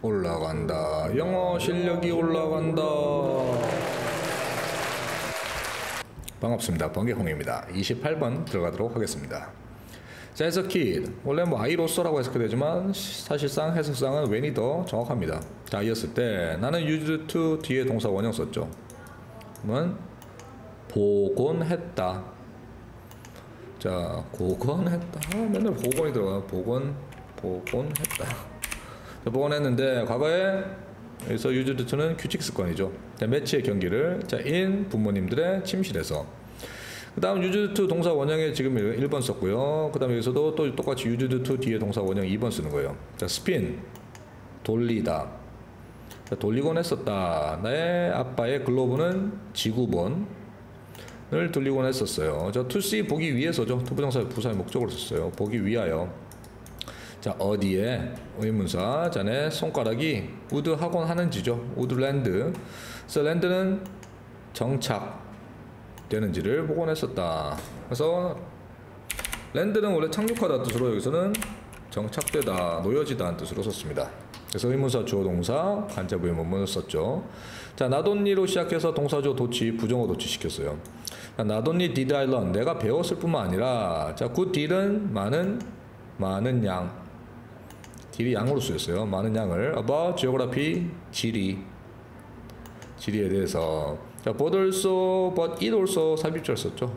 올라간다. 영어 실력이 올라간다. 반갑습니다. 번개콩입니다. 28번 들어가도록 하겠습니다. 자, 해석킷. 원래 뭐 아이로서라고 해석해야 되지만 사실상 해석상은 웬이 더 정확합니다. 자, 이었을 때 나는 used to 뒤에 동사 원형 썼죠. 그러면 복원했다. 자, 복원했다. 맨날 복원이 들어가요. 복원했다. 자, 복원했는데 과거에 여기서 used to는 규칙 습관이죠. 자, 매치의 경기를 자, in 부모님들의 침실에서. 그 다음 used to 동사 원형에 지금 1번 썼고요. 그 다음 여기서도 또 똑같이 used to 뒤에 동사 원형 2번 쓰는 거예요. 자, spin 돌리다. 자, 돌리곤 했었다. 나의 아빠의 글로브는 지구본을 돌리곤 했었어요. 저 to see 보기 위해서죠. to 부정사의 부사의 목적으로 썼어요. 보기 위하여. 자, 어디에 의문사. 자네 손가락이 우드 하곤 하는지죠. 우드 랜드. 그래서 랜드는 정착 되는지를 복원했었다. 그래서 랜드는 원래 착륙하다 뜻으로 여기서는 정착되다, 놓여지다는 뜻으로 썼습니다. 그래서 의문사, 주어, 동사, 간접의 문문을 썼죠. 자, 나돈니로 시작해서 동사, 주어, 도치, 부정어, 도치 시켰어요. 나돈니 did I learn, 내가 배웠을 뿐만 아니라, 자, 그 did은 많은 양, did이 양으로 쓰였어요. 많은 양을 about geography, 지리에 대해서. 자, but also, but it also 삽입절 썼죠.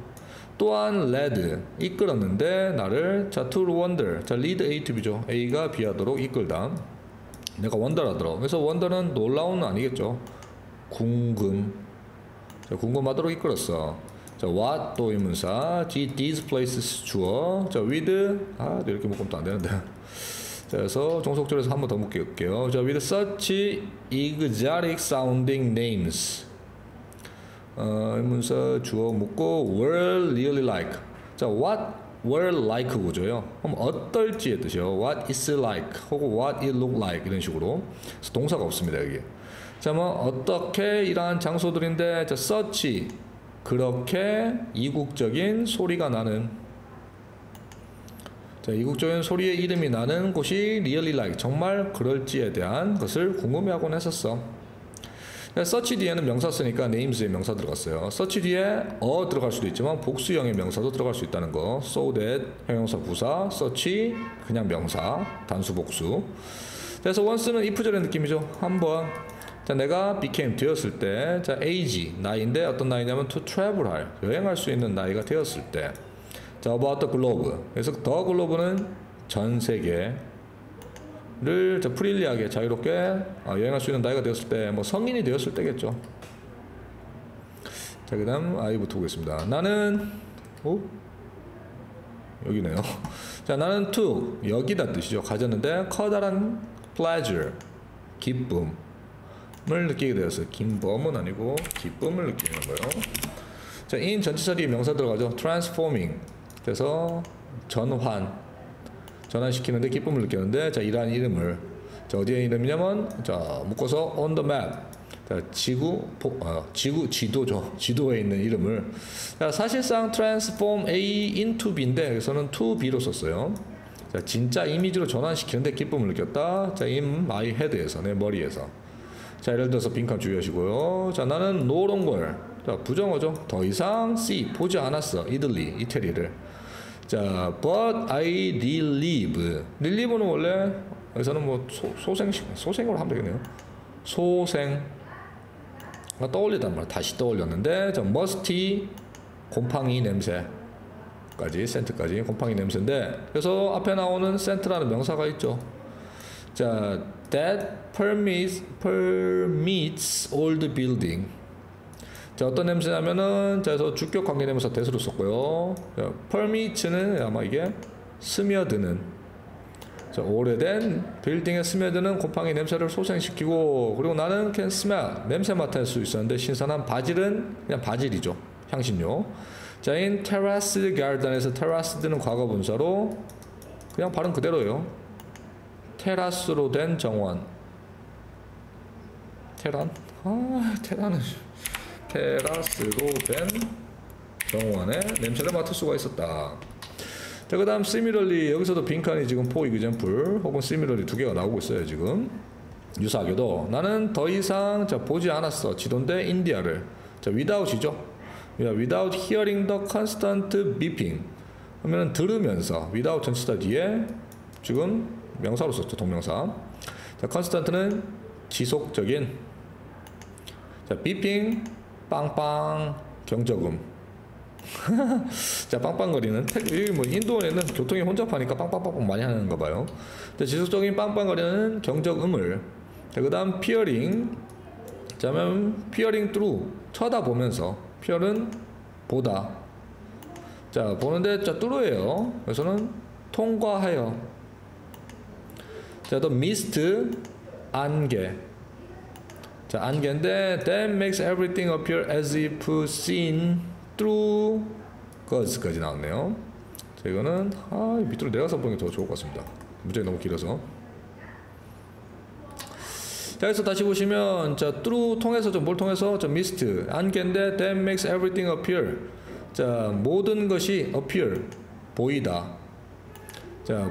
또한 led, 이끌었는데 나를 자 to wander, 자 lead A to B죠. A가 B하도록 이끌다. 내가 원더라더라. 그래서 원더는 놀라운 아니겠죠. 자, 궁금하도록 이끌었어. 자, what 또 의문사, these places 주어, 자 with 이렇게 묶으면 안 되는데. 자, 그래서 종속절에서 한 번 더 묶을게요. 자, with such exotic sounding names. 의문사 주어 묻고 were really like. 자, what were like 구조요. 그럼 어떨지의 뜻이요. what is like 혹은 what it look like 이런 식으로. 그래서 동사가 없습니다 여기. 자, 뭐 어떻게 이러한 장소들인데, 자, such 그렇게 이국적인 소리가 나는. 자, 이국적인 소리의 이름이 나는 곳이 really like 정말 그럴지에 대한 것을 궁금해하곤 했었어. 서치 뒤에는 명사 쓰니까 names에 명사 들어갔어요. 서치 뒤에 어 들어갈 수도 있지만 복수형의 명사도 들어갈 수 있다는 거. so that 형용사 부사, 서치 그냥 명사 단수 복수. 그래서 once는 if절의 느낌이죠. 한번 자, 내가 became 되었을 때, 자, age 나이인데 어떤 나이냐면 to travel 할 여행할 수 있는 나이가 되었을 때. 자, about the globe. 그래서 the globe는 전 세계 를 프릴리하게 자유롭게 여행할 수 있는 나이가 되었을 때, 뭐 성인이 되었을 때겠죠. 자, 그 다음 아이부터 보겠습니다. 나는 여기네요. 자, 나는 took 여기다 뜻이죠. 가졌는데 커다란 pleasure 기쁨을 느끼게 되었어요. 김범은 아니고 기쁨을 느끼는 거예요. 자, in 전치사 뒤에 명사 들어가죠. transforming 그래서 전환시키는데 기쁨을 느꼈는데, 자, 이러한 이름을, 자, 어디에 이름이냐면, 자, 묶어서 on the map, 자, 지도죠. 지도에 있는 이름을. 자, 사실상 transform A into B인데, 여기서는 to B로 썼어요. 자, 진짜 이미지로 전환시키는데 기쁨을 느꼈다. 자, in my head에서, 내 머리에서. 자, 예를 들어서 빈칸 주의하시고요. 자, 나는 노런 걸, 자, 부정어죠. 더 이상 see, 보지 않았어. 이태리를. 자, but I relive. relieve는 원래 여기서는 뭐 소생으로 하면 되겠네요. 소생. 떠올리단 말이야. 다시 떠올렸는데, 자, musty 곰팡이 냄새까지 센트까지 곰팡이 냄새인데, 그래서 앞에 나오는 센트라는 명사가 있죠. 자, that permits old building. 자, 어떤 냄새냐면은, 자, 그래서 주격 관계대명사 대수로 썼고요. 자, permit는 아마 이게 스며드는, 자, 오래된 빌딩에 스며드는 곰팡이 냄새를 소생시키고, 그리고 나는 can smell 냄새 맡을 수 있었는데, 신선한 바질은 그냥 바질이죠. 향신료. 자, in terraced garden에서 terraced는 과거 분사로 그냥 발음 그대로예요. 테라스로 된 정원. 테라는 테라스로 된 정원에 냄새를 맡을 수가 있었다. 자, 그 다음 similarly 여기서도 빈칸이 지금 for example 혹은 similarly 두 개가 나오고 있어요 지금. 유사하게도 나는 더 이상 보지 않았어. 지도인데 인디아를. without이죠. without hearing the constant beeping 하면 들으면서 without 전치사 뒤에 지금 명사로 썼죠. 동명사. constant는 지속적인, beeping 빵빵 경적음. 빵빵거리는 여기 뭐 인도원에는 교통이 혼잡하니까 빵빵빵빵 많이 하는가 봐요. 지속적인 빵빵거리는 경적음을. 그 다음 peering. 자면 peering through 쳐다보면서. peer은 보다. 보는데 through예요. 그래서는 통과하여. 또 mist 안개. 안개인데 that makes everything appear as if seen through cause까지 나왔네요. 이거는 밑으로 내려서 보는 게 더 좋을 것 같습니다. 문장이 너무 길어서. 여기서 다시 보시면 through 통해서 뭘 통해서 mist 안개인데 that makes everything appear. 모든 것이 appear 보이다.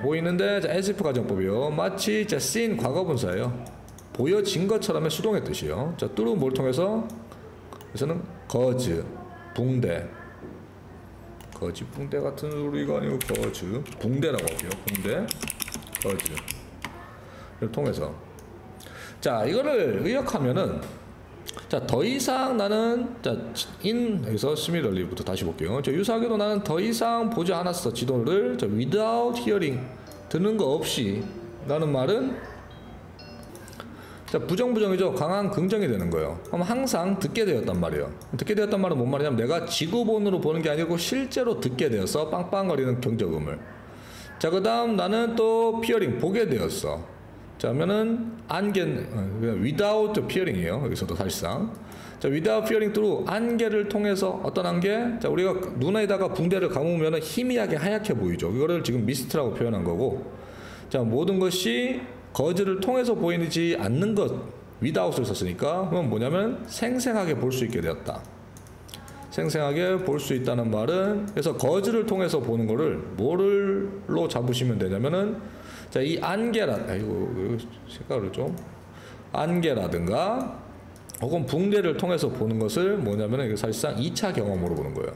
보이는데 as if 가정법이요. 마치 seen 과거분사예요. 보여진 것처럼의 수동의 뜻이요. 뚜루 뭘 통해서? 그래서는 거즈, 붕대. 거즈, 붕대 같은 소리가 아니고 거즈. 붕대라고 하고요. 붕대, 거즈를 통해서. 이거를 의역하면은 더 이상 나는 in 여기서 similarly부터 다시 볼게요. 유사하게도 나는 더 이상 보지 않았어. 지도를 without hearing 듣는 거 없이 라는 말은 부정부정이죠. 강한 긍정이 되는 거예요. 그럼 항상 듣게 되었단 말이에요. 듣게 되었단 말은 뭔 말이냐면 내가 지구본으로 보는 게 아니고 실제로 듣게 되어서 빵빵거리는 경적음을. 그 다음 나는 또 피어링 보게 되었어. 그러면은 안개 without peering이에요. 여기서도 사실상 without peering through 안개를 통해서. 어떤 안개? 우리가 눈에다가 붕대를 감으면 희미하게 하얗게 보이죠. 이거를 지금 미스트라고 표현한 거고, 모든 것이 거즈를 통해서 보이지 않는 것 without을 썼으니까 그건 뭐냐면 생생하게 볼 수 있게 되었다. 생생하게 볼 수 있다는 말은, 그래서 거즈를 통해서 보는 거를 뭐를로 잡으시면 되냐면은 이 안개라든가 혹은 붕대를 통해서 보는 것을 뭐냐면은 사실상 2차 경험으로 보는 거예요.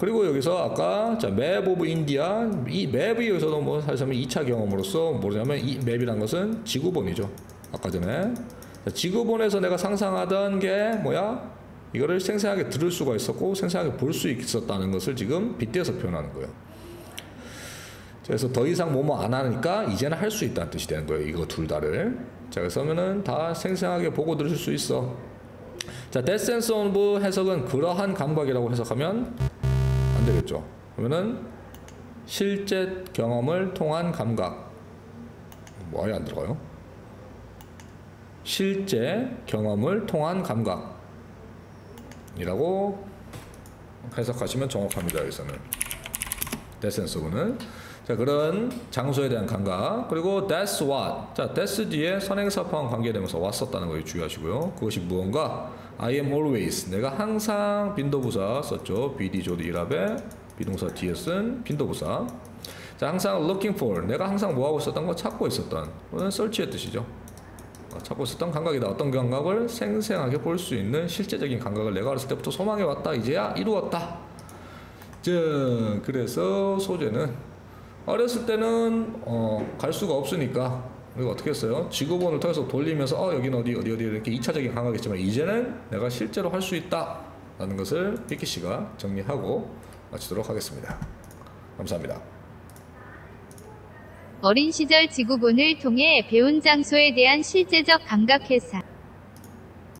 그리고 여기서 아까 맵 오브 인디아, 이 맵이 여기서도 뭐 사실상 2차 경험으로서 뭐냐면 이 맵이란 것은 지구본이죠. 아까 전에 지구본에서 내가 상상하던 게 뭐야? 이거를 생생하게 들을 수가 있었고 생생하게 볼 수 있었다는 것을 지금 빗대어서 표현하는 거예요. 그래서 더 이상 뭐뭐 안 하니까 이제는 할 수 있다는 뜻이 되는 거예요. 이거 둘 다를. 그래서 하면은 다 생생하게 보고 들을 수 있어. that sense of 해석은 그러한 감각이라고 해석하면 안 되겠죠. 그러면은 실제 경험을 통한 감각. 뭐 아예 안 들어가요? 실제 경험을 통한 감각이라고 해석하시면 정확합니다. 여기서는 that sense of는 그런 장소에 대한 감각. 그리고 that's what. that's 뒤에 선행사 포함 관계되면서 what 썼다는 거 주의하시고요. 그것이 무언가. I am always. 내가 항상 빈도부사 썼죠. BD 조드 이랍에 비동사 뒤에 쓴 빈도부사. 항상 looking for. 내가 항상 뭐하고 있었던 거 찾고 있었던. 그건 search의 뜻이죠. 찾고 있었던 감각이다. 어떤 감각을 생생하게 볼 수 있는 실제적인 감각을 내가 어렸을 때부터 소망해왔다. 이제야 이루었다. 그래서 소재는 어렸을 때는 갈 수가 없으니까 우리가 어떻게 했어요? 지구본을 통해서 돌리면서 여긴 어디 이렇게 2차적인 감각이 있지만 이제는 내가 실제로 할 수 있다라는 것을 피키 씨가 정리하고 마치도록 하겠습니다. 감사합니다. 어린 시절 지구본을 통해 배운 장소에 대한 실제적 감각 해석.